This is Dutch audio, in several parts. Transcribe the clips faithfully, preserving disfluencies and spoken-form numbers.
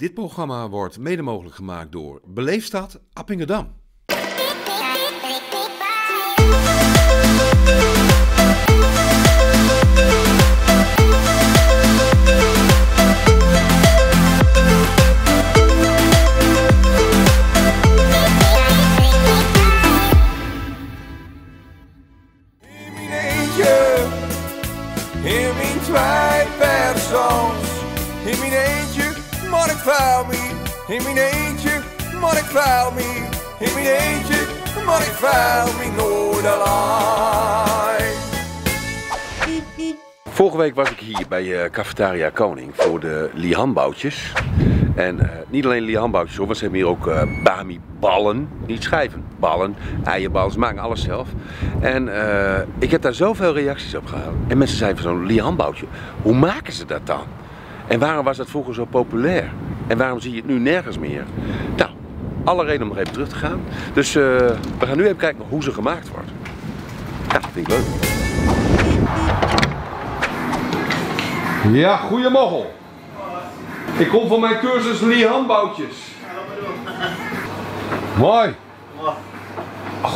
Dit programma wordt mede mogelijk gemaakt door Beleefstad Appingedam. In mijn eentje, maar ik faal me. In mijn eentje, maar ik faal me nooit alleen. Vorige week was ik hier bij uh, Cafetaria Koning voor de lihamboutjes. En uh, niet alleen lihamboutjes hoor, want ze hebben hier ook uh, bami-ballen. Niet schijven, ballen, eierbal, ze maken alles zelf. En uh, ik heb daar zoveel reacties op gehad. En mensen zeiden van zo'n lihamboutje, hoe maken ze dat dan? En waarom was dat vroeger zo populair? En waarom zie je het nu nergens meer? Nou, alle reden om nog even terug te gaan. Dus uh, we gaan nu even kijken hoe ze gemaakt wordt. Ja, dat vind ik leuk. Ja, goeie moggel. Ik kom van mijn cursus lihamboutjes. Mooi. Oh,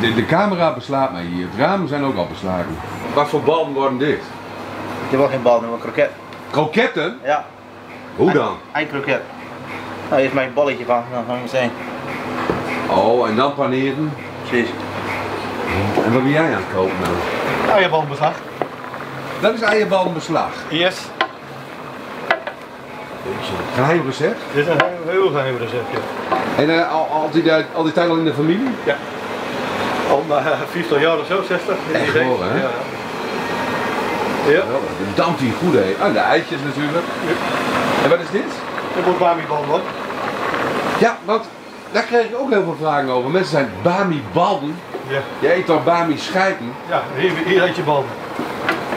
de, de camera beslaat mij hier. De ramen zijn ook al beslagen. Wat voor ballen worden dit? Dit wordt geen ballen, maar kroket. Kroketten? Ja. Hoe dan? Een kroket. Nou, eerst maak je een balletje van, dan gaan we eens heen. Oh, en dan paneren? Precies. En wat ben jij aan het kopen nou? Eierballenbeslag. Dat is eierballenbeslag? Yes. Geheim recept? Dit is een heel geheim receptje. En uh, al, al, die, al die tijd al in de familie? Ja. Al uh, vijftig jaar of zo, zestig. Echt hoor, hè? Ja. Ja. Ja, dat dampt hier goed heen. En de eitjes natuurlijk. Ja. En wat is dit? Dat wordt bami-ballen. Ja, want daar kreeg ik ook heel veel vragen over. Mensen zijn bami-ballen. Ja. Je eet dan bami-schijpen. Ja, hier, hier eet je ballen.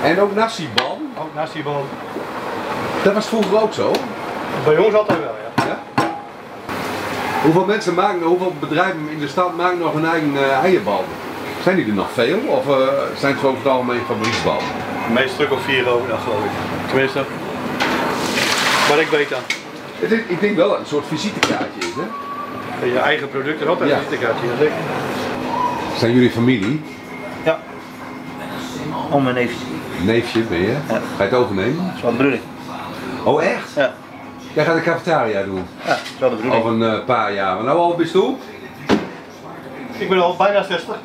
En ook nasi-ballen. Ook nasi-ballen. Dat was vroeger ook zo? Bij ons altijd wel, ja. Ja? Hoeveel mensen maken, hoeveel bedrijven in de stad maken nog hun eigen uh, eierbal? Zijn die er nog veel of uh, zijn het over het algemeen fabrieksballen? Meest stuk of vier overdag geloof ik. Tenminste. Maar ik weet dan. Het is, ik denk wel dat het een soort visitekaartje is, hè? Je eigen product is altijd een ja. visitekaartje, dat zeker. Zijn jullie familie? Ja. Om mijn neefje. Neefje ben je? Ja. Ga je het overnemen? Dat is wel de bedoeling. Oh echt? Ja. Jij gaat de cafetaria doen? Ja, dat is wel de bedoeling. Over een paar jaar. Nou, al bist u? Ik ben al bijna zestig.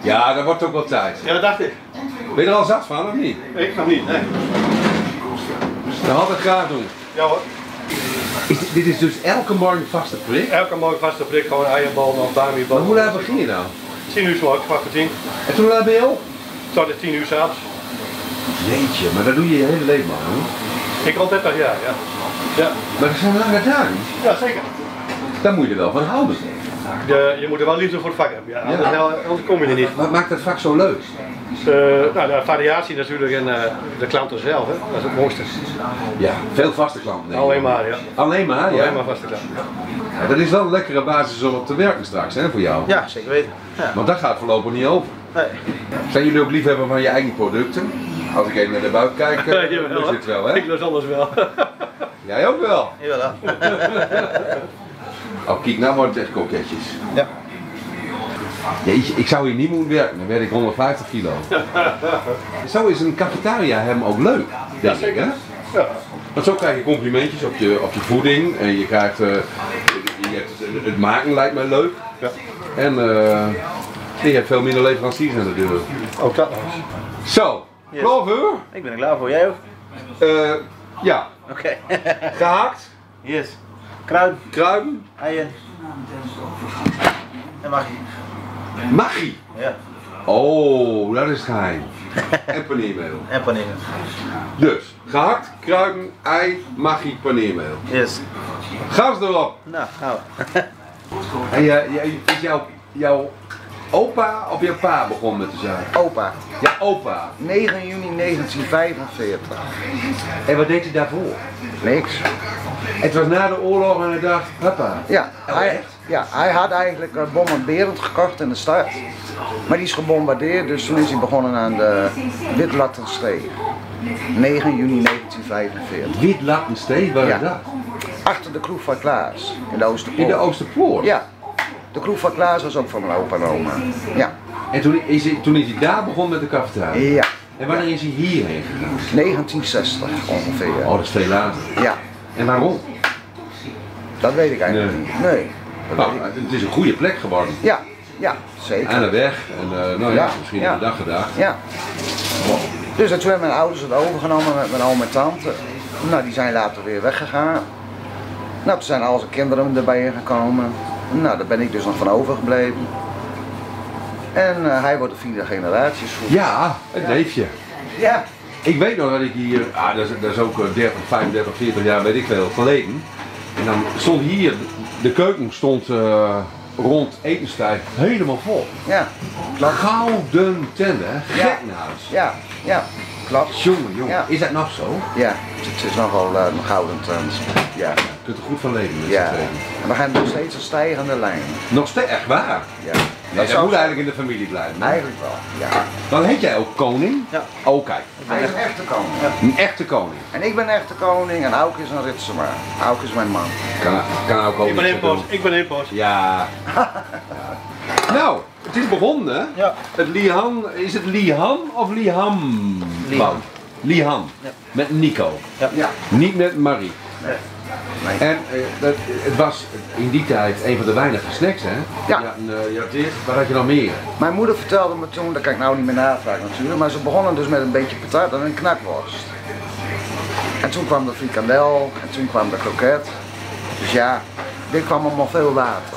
Ja, dat wordt ook wel tijd. Ja, dat dacht ik. Ben je er al zat van of niet? Ik nog niet, nee. Dat had ik graag doen. Ja hoor. Is dit, dit is dus elke morgen vaste prik? Elke morgen vaste prik, gewoon eierbal, dan bami-bal. Maar hoe laat begin je nou? tien uur zo, kwart voor tien. En toen laat ben je op? Tot de tien uur s'avonds. Jeetje, maar dat doe je je hele leven maar hoor. Ik al dertig jaar, ja. ja. Maar dat zijn lange dagen. Ja, zeker. Daar moet je er wel van houden. De, je moet er wel liefde voor het vak hebben, ja. Ja. Anders, anders kom je er niet. Wat maakt dat vak zo leuk? De, nou, de variatie natuurlijk en uh, de klanten zelf, hè? Dat is het mooiste. Ja, veel vaste klanten. Alleen maar, ja. Alleen maar, Alleen ja? Alleen maar vaste klanten. Ja, dat is wel een lekkere basis om op te werken straks, hè, voor jou? Ja, zeker weten. Ja. Want dat gaat voorlopig niet over. Nee. Zijn jullie ook liefhebber van je eigen producten? Als ik even naar de buik kijk, uh, jawel, is dit wel, hè? Ik los alles wel. Jij ook wel? Jawel. Oh, kijk, nou worden het echt koketjes. Ja. Jeetje, ik zou hier niet moeten werken, dan werd ik honderdvijftig kilo. Zo is een cafetaria hem ook leuk, denk ik, hè? Ja. Want zo krijg je complimentjes op je, op je voeding en je krijgt, uh, je hebt, het maken lijkt mij leuk. Ja. En uh, je hebt veel minder leveranciers aan de deur. Ook dat. Zo, yes. Klaar voor? Ik ben er klaar voor, jij ook? Uh, ja. Oké. Okay. Gehakt. Yes. Kruiden. Kruiden. Eieren. En magie. Magie? Ja. Oh, dat is geheim. En paneermeel. En paneermeel. Dus, gehakt, kruiden, ei, magie, paneermeel. Yes. Gas erop. Nou, gaan we. En jij, jij, is jouw, jouw opa of jouw pa begon met de zaak? Opa. Ja, opa. negen juni negentien vijfenveertig. En wat deed hij daarvoor? Niks. Het was na de oorlog en hij dacht, papa. Ja, hij, ja, hij had eigenlijk een bombarderend gekocht in de stad. Maar die is gebombardeerd, dus toen is hij begonnen aan de Wit-Lattensteeg. negen juni negentien vijfenveertig. Wit-Lattensteeg, waar is dat? achter de kroeg van Klaas, in de Oosterpoort. In de Oosterpoort? Ja. De kroeg van Klaas was ook van mijn opa en oma. Ja. En toen is hij, toen is hij daar begonnen met de cafetaria? Ja. En wanneer is hij hierheen gegaan? negentien zestig ongeveer. Oh, dat is veel later. Ja. En waarom? Dat weet ik eigenlijk nee. niet. Nee. Dat oh, het is een goede plek geworden. Ja, ja, zeker. Aan de weg en uh, nou ja, ja, misschien ja. de dag gedaan. Ja. Wow. Dus toen hebben mijn ouders het overgenomen met mijn oom en tante. Nou, die zijn later weer weggegaan. Nou, toen zijn al zijn kinderen erbij gekomen. Nou, daar ben ik dus nog van overgebleven. En uh, hij wordt de vierde generatie. Ja, het neefje. Ja. ja. Ik weet nog dat ik hier, ah, dat, is, dat is ook dertig, vijfendertig, veertig jaar, weet ik veel, geleden. En dan stond hier, de keuken stond uh, rond etenstijd helemaal vol. Ja, klopt. Gouden tenden, ja. gekkenhuis. Ja, ja, klopt. Jongen, jongen, ja. is dat nog zo? Ja, het is nogal uh, een gouden tend. Ja. Je kunt er goed van leven met ja. z'n tweeën. En we gaan nog steeds een stijgende lijn. Nog steeds, echt waar? Ja. Nee, dat, dat moet eigenlijk in de familie blijven. Nee? Eigenlijk wel, ja. Dan heet jij ook koning? Ja. Oh, kijk. Hij is een echte koning. Ja. Een echte koning. En ik ben een echte koning en Auk is een ritsema. Auk is mijn man. Kan, kan ook ook ik ben impos, ik ben impos. Ja. ja. Nou, het is begonnen. Ja. Het Lihan, is het Lihan of Liham? Lihan. Lihan. Ja. Met Nico. Ja. ja. Niet met Marie. Nee. Nee. En uh, dat, het was in die tijd een van de weinige snacks, hè? Ja. ja en, uh, je had dit, waar had je dan meer? Mijn moeder vertelde me toen, dat kan ik nou niet meer navragen natuurlijk, maar ze begonnen dus met een beetje patat en een knakworst. En toen kwam de frikandel en toen kwam de kroket. Dus ja, dit kwam allemaal veel later.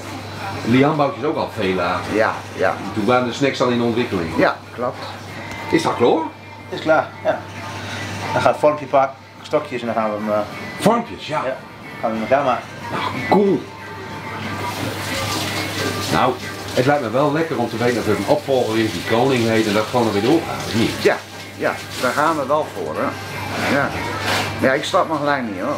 Lihan bouwtjes ook al veel later. Ja, ja. En toen waren de snacks al in ontwikkeling. Ja, klopt. Is dat klaar? Is klaar, ja. Dan gaat het vormpje pakken, stokjes en dan gaan we hem... Uh... Vormpjes, ja. ja. Gaan we met elkaar maken. Nou, cool. Nou, het lijkt me wel lekker om te weten dat er een opvolger is die koning heet en dat gewoon er weer doorgaan. Niet? Ja, ja, daar gaan we wel voor, hè. Ja, ja ik stap nog lang niet, hoor.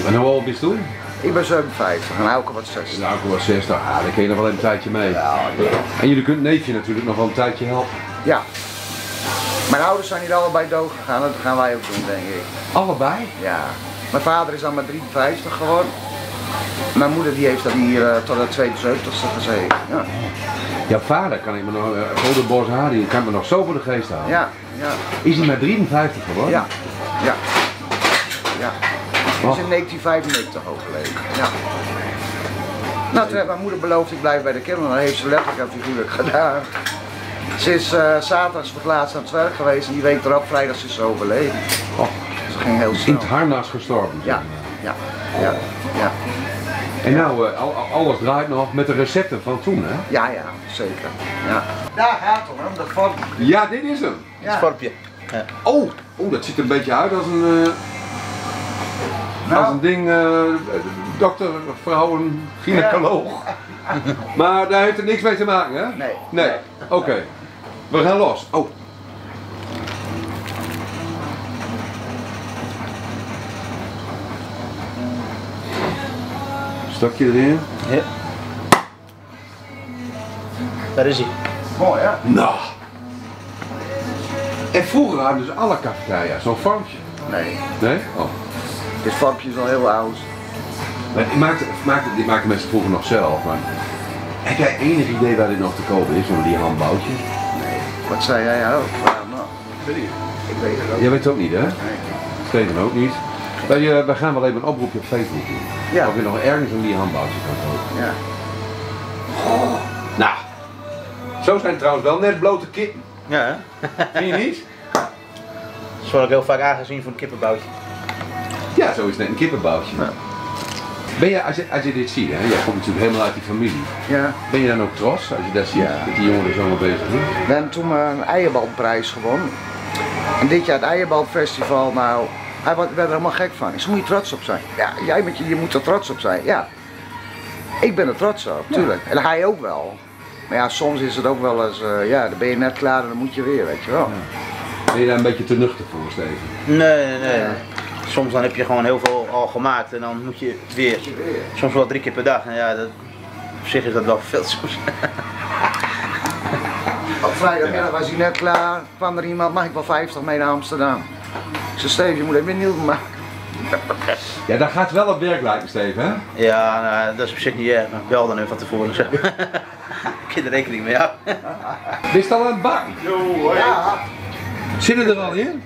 Ja, en hoe oud ben je toen? Ik ben zevenenvijftig en Auke wordt zestig. En Auke wordt zestig, ah, dan kun je nog wel een tijdje mee. Ja, ja. En jullie kunt neefje natuurlijk nog wel een tijdje helpen. Ja. Mijn ouders zijn hier allebei dood gegaan, dat gaan wij ook doen, denk ik. Allebei? Ja. Mijn vader is dan maar drieënvijftig geworden. Mijn moeder die heeft dan hier uh, tot de tweeënzeventigste gezeten. Ja. Jouw vader kan ik me nog, uh, de Bos haar, die kan me nog zo voor de geest houden. Ja, ja. Is hij maar drieënvijftig geworden? Ja, ja. ja. Hij is in negentien vijfennegentig overleden. Ja. Nou, toen heeft mijn moeder beloofd ik blijf bij de kinderen. Dat heeft ze letterlijk en figuurlijk gedaan. Ze is uh, zaterdags verplaatst aan het werk geweest en die week erop vrijdag is ze overleden. Oh. Ging heel snel. In het harnas gestorven. Ja, ja, ja, ja. En nou, uh, alles draait nog met de recepten van toen, hè? Ja, ja, zeker. Ja. Daar gaat het om, dat vormpje. Ja, dit is hem. Ja. Het vormpje. Ja. Oh, oh, dat ziet er een beetje uit als een, uh, nou. als een ding, uh, dokter, vrouwen, gynaecoloog. Ja. Maar daar heeft er niks mee te maken, hè? Nee. Nee, nee. Oké. Okay. We gaan los. Oh. Stokje erin. Ja. Daar is hij. Mooi, hè? Nou. En vroeger hadden dus alle cafetaria's zo'n vormpje. Nee. Nee? Oh. Dit vormpje is al heel oud. Maar die maakten maakte, maakte mensen vroeger nog zelf, maar... Heb jij enig idee waar dit nog te kopen is, zo'n Lihan boutje? Nee. Wat zei jij ook? Nou, weet ik. Ik weet het ook. Jij weet het ook niet, hè? Nee. Steven ook niet. Wij, wij gaan wel even een oproepje op Facebook doen. Ja. Of je nog ergens een Lihan boutje kan kopen. Ja. Oh, nou. Zo zijn trouwens wel net blote kippen. Ja, hè? Vind je niet? Dat wordt ook heel vaak aangezien voor een kippenboutje. Ja, zo is het net een kippenboutje. Ja. Ben je, als je, als je dit ziet, hè, jij komt natuurlijk helemaal uit die familie. Ja. Ben je dan ook trots als je dat ziet, ja. dat die jongen er zo mee bezig is? We hebben toen een eierbalprijs gewonnen. En dit jaar het eierbalfestival, nou... Hij werd er helemaal gek van. Dus moet je trots op zijn. Ja, jij met je, je moet er trots op zijn. Ja. Ik ben er trots op, natuurlijk. Ja. En hij ook wel. Maar ja, soms is het ook wel eens, uh, ja, dan ben je net klaar en dan moet je weer, weet je wel. Ja. Ben je daar een beetje te nuchter voor, Steven? Nee, nee, nee. Ja. Soms dan heb je gewoon heel veel al gemaakt en dan moet je weer. Soms wel drie keer per dag. En ja, dat, op zich is dat wel veel soms. Op vrijdagmiddag was hij net klaar, kwam er iemand, mag ik wel vijftig mee naar Amsterdam? Ik zei, Steven, je moet even nieuw maken. Ja, daar gaat wel op werk lijken, Steven, hè? Ja, nou, dat is op zich niet erg, maar ik belde hem van tevoren. Zeg. Ik heb er rekening mee, ja. Is het al aan het bakken? Jo, hoi. Ja. Zitten er al in?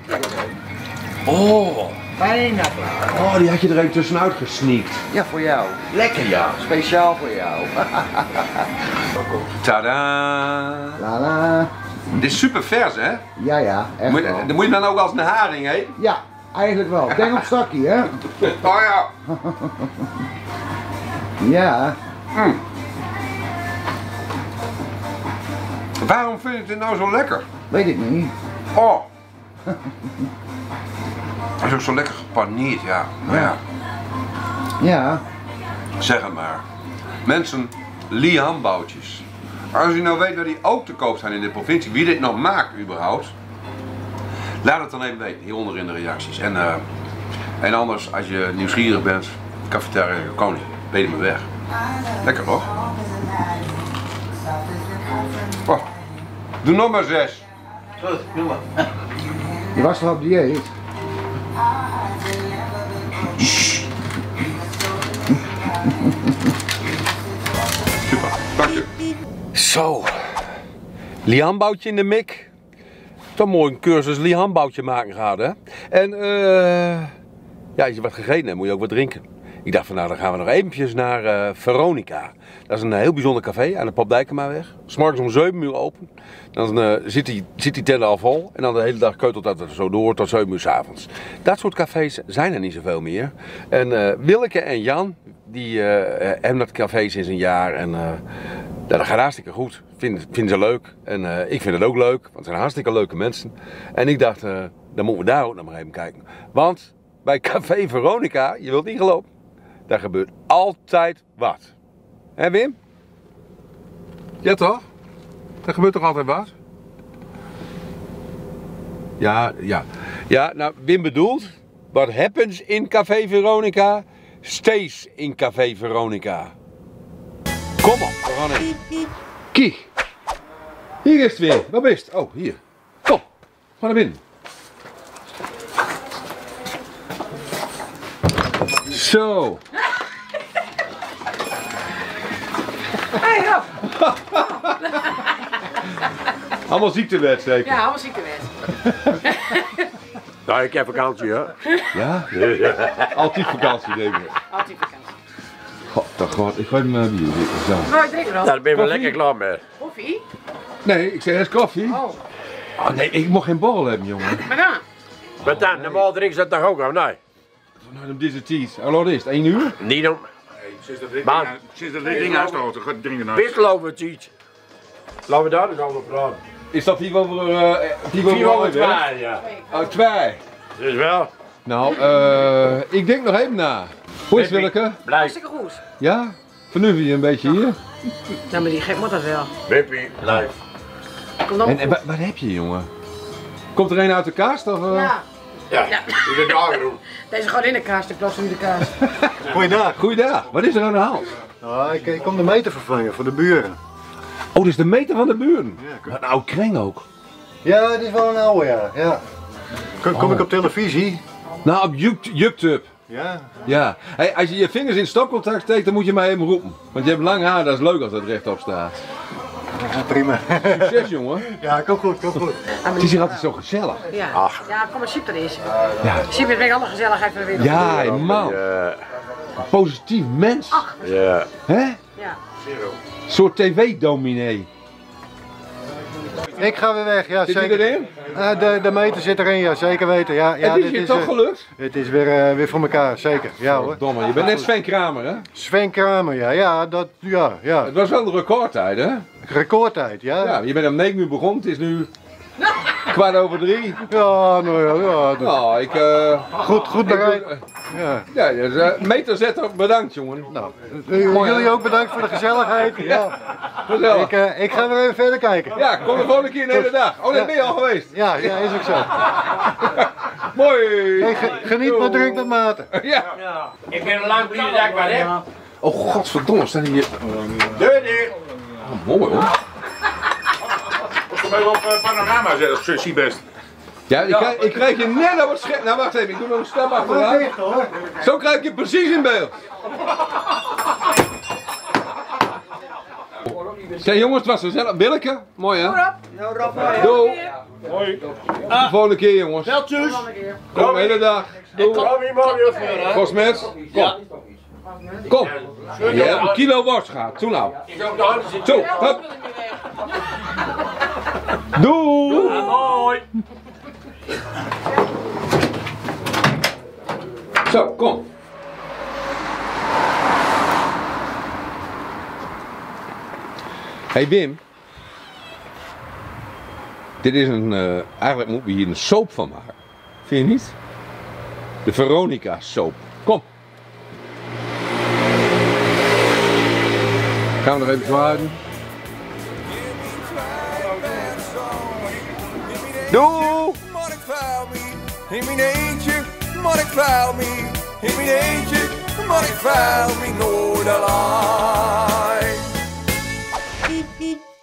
Oh. Bijna klaar. Oh, die had je er even tussenuit gesneakt. Ja, voor jou. Lekker, ja. Speciaal voor jou. Tadaa. Tadaa. Dit is super vers, hè? Ja, ja. Echt moet, dan moet je dan ook als een haring, hè? Ja, eigenlijk wel. Denk op zakkie, hè? Oh ja. Ja. Mm. Waarom vind je dit nou zo lekker? Weet ik niet. Oh. Hij is ook zo lekker gepaneerd, ja. Nou ja. Ja. Zeg het maar. Mensen, Lee hamboutjes. Als u nou weet waar die ook te koop zijn in de provincie, wie dit nog maakt überhaupt, laat het dan even weten, hieronder in de reacties. En, uh, en anders, als je nieuwsgierig bent, Cafetaria Koning, weet je me weg. Lekker hoor. Oh, doe nog maar zes. Goed, doe maar. Je was toch op dieet? Super, dank je. Zo, lihamboutje in de mik. Toch mooi een cursus lihamboutje maken gehad, hè? En uh, ja, als je wat gegeten hebt, moet je ook wat drinken. Ik dacht van nou, dan gaan we nog eventjes naar uh, Veronica. Dat is een uh, heel bijzonder café aan de Papdijkenmaweg. 'S Morgens om zeven uur open. Dan uh, zit die, zit die tent al vol en dan de hele dag keutelt dat er zo door tot zeven uur 's avonds. Dat soort cafés zijn er niet zoveel meer. En uh, Willeke en Jan, die uh, hebben dat café sinds een jaar en uh, dat gaat hartstikke goed. Vinden, vinden ze leuk en uh, ik vind het ook leuk, want het zijn hartstikke leuke mensen. En ik dacht, uh, dan moeten we daar ook nog maar even kijken. Want bij Café Veronica, je wilt niet geloven, daar gebeurt altijd wat. Hè Wim? Ja toch? Er gebeurt toch altijd wat? Ja, ja. Ja, nou Wim bedoelt, what happens in Café Veronica, stays in Café Veronica. Kom op, Veronica. Kie. Hier is het weer. Waar ben je? Oh, hier. Kom. Ga naar binnen. Zo. Hey, Rob. Allemaal ziektewet, zeker? Ja, allemaal ziektewet. Nou, ik heb vakantie, hè? Ja? Altijd vakantie, denk ik. Altijd vakantie. God, God, ik gooi mijn bier zitten. Nou, ik drink erop. Daar ben je wel lekker klaar mee. Koffie? Nee, ik zei eerst koffie. Oh. Oh, nee, ik mocht geen borrel hebben, jongen. Maar dan? Oh, maar dan, normaal drinken ze dat toch ook, of nee? Nou, dit is het iets. Hoe laat is het? één uur? Niet om. Sinds dat dit ding uitstoten, gaat het ding ernaast. Wist lopen we het iets. Laten we daar dus over praten. Is dat hier over. Uh, vier honderd twee, ja. Oh, twee. Dus wel. Nou, uh, ik denk nog even na. Hoe is Willeke? Hartstikke goed. Ja? Vernuven je een beetje hier? Nou, maar die gek moet dat wel. Wippie, blijf. En, en wat heb je, jongen? Komt er een uit de kaast? Of, uh? Ja. Ja, ja. Die is daar doen. Deze gaat in de kaas, de plas in de kaas. Goeiedag. Goeiedag. Wat is er aan de hand? Nou, ik, ik kom de meter vervangen voor de buren. Oh, dit is de meter van de buren? Ja, een oude kring ook. Ja, dit is wel een oude, ja. ja. Kom, kom oh. ik op televisie? Nou, op YouTube. Ja. ja. Hey, als je je vingers in stopcontact steekt, dan moet je mij even roepen. Want je hebt lang haar, dat is leuk als dat rechtop staat. Ja, prima. Succes, jongen. Ja, kom goed, kom goed. Het is hier altijd zo gezellig. Ja, Ach. ja kom maar, Siep er eens. Ja. Siep brengt alle gezelligheid van de wereld. Ja, ja man. Ja. Positief mens. Ach. Ja. Hè? Ja. Een soort tv-dominee. Ik ga weer weg, ja zeker. Zit je erin? Uh, de, de meter zit erin, ja zeker weten. Ja, ja, het is dit je toch uh, gelukt? Het is weer, uh, weer voor elkaar, zeker. Ja, ja hoor. Domme, je bent net Sven Kramer, hè? Sven Kramer, ja. ja, dat, ja, ja. Het was wel een recordtijd, hè? Recordtijd, ja. Ja, je bent om negen uur begonnen, het is nu kwart over drie. Ja, nou ja. ja dat... nou, ik, uh... goed, goed bereid. Ja, ja dus, uh, meter zetten, bedankt jongen. Nou, jullie ook bedankt voor de gezelligheid. Ja. Ja. Ik, uh, ik ga weer even verder kijken. Ja, kom de volgende keer een hele dag. Oh, daar ben je al geweest. Ja, ja is ook zo. Mooi. Hey, ge geniet maar drink met mate. Ja. ja. Ik ben een lang briefje dat ik maar heb. Oh godverdomme, staan hier. Deur dicht. Oh, mooi hoor. Moet je hem even op panorama zetten, of best. Ja, ik, ja krijg, ik krijg je net naar het scherm. Nou, wacht even, ik doe nog een stap achteraan. Zo krijg ik je precies in beeld. Kijk jongens, het was zo zelf. Willeke, mooi hè? Nou, Rob, doei. Hoi. Ah. De volgende keer jongens. Weltjes. Kom, de hele dag. Doe. Kosmets. Kom. Kom. Je hebt een kilo worst gehad. Toen nou. Zo, hup. Doei. Doei. Hoi. Zo, kom. Hey Wim, dit is een, uh, eigenlijk moeten we hier een soap van maken, vind je niet? De Veronica soap, kom. Gaan we nog even zwaaien. Doe! In mijn eentje, maar ik vuil me. In mijn eentje, maar ik vuil me nooit alleen. Beep, beep.